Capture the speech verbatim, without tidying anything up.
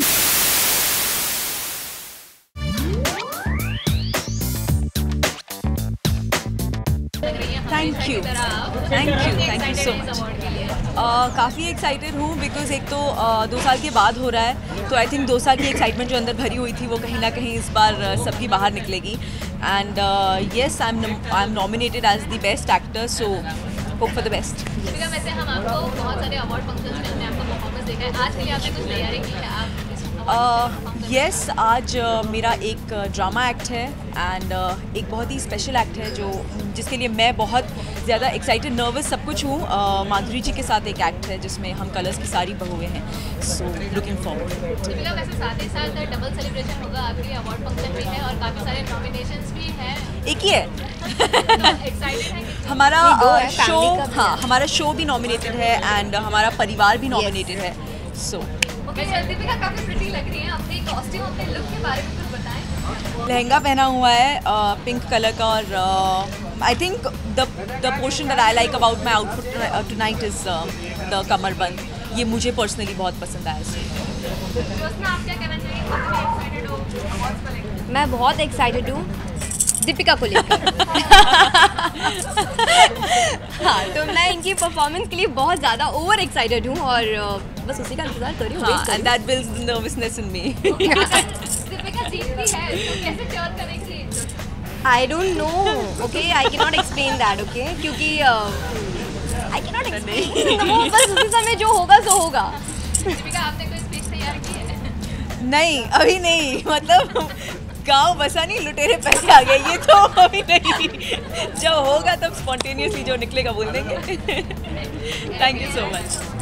Thank you thank you thank you so much. काफ़ी excited हूँ because एक तो uh, दो साल के बाद हो रहा है, तो आई थिंक दो साल की एक्साइटमेंट जो अंदर भरी हुई थी वो कहीं ना कहीं इस बार uh, सबकी बाहर निकलेगी। And yes, I am I am nominated as the best actor, so hope for the best. वैसे हम आपको बहुत सारे अवार्ड फंक्शंस में हमने आपको परफॉर्मेंस देखा है, आज के लिए आपने कुछ तैयारी की है आप? यस, uh, yes, आज uh, मेरा एक ड्रामा uh, एक्ट है एंड uh, एक बहुत ही स्पेशल एक्ट है जो जिसके लिए मैं बहुत ज़्यादा एक्साइटेड, नर्वस, सब कुछ हूँ। uh, माधुरी जी के साथ एक एक्ट है जिसमें हम कलर्स की सारी बहुएं हैं, सो लुकिंग फॉरवर्ड। वैसे साथ ही साथ डबल सेलिब्रेशन होगा, आपके अवार्ड फंक्शन भी है और काफ़ी सारे नॉमिनेशंस भी हैं। एक ही है हमारा uh, शो, हाँ हमारा शो भी नॉमिनेटेड है एंड हमारा परिवार भी नॉमिनेटेड है। सो काफ़ी प्रिटी लग रही है, अपने कॉस्ट्यूम, अपने लुक के बारे में कुछ बताएं। लहंगा पहना हुआ है पिंक कलर का और I think the the portion that I like about my outfit tonight is the कमरबंद। ये मुझे पर्सनली बहुत पसंद आया। आप क्या कहना चाहेंगे? मैं बहुत एक्साइटेड हूँ दीपिका को लेकर। हाँ, तो मैं इनकी परफॉर्मेंस के लिए बहुत ज़्यादा ओवर एक्साइटेड हूँ और बस उसी का इंतजार कर रही हूँ। हाँ, and that builds nervousness in me। Deepika जीत भी है, तो कैसे चोर करेंगी? I don't know, okay, I cannot explain that, okay, क्योंकि I cannot explain। वो बस उसी समय जो होगा सो होगा। दीपिका, आपने कोई स्पीच तैयार की है? नहीं, अभी नहीं, मतलब गाँव बसा नहीं, लुटेरे पैसे आ गए, ये तो अभी नहीं, जब होगा तब स्पॉन्टेनियसली जो निकलेगा बोल देंगे। Thank you so much.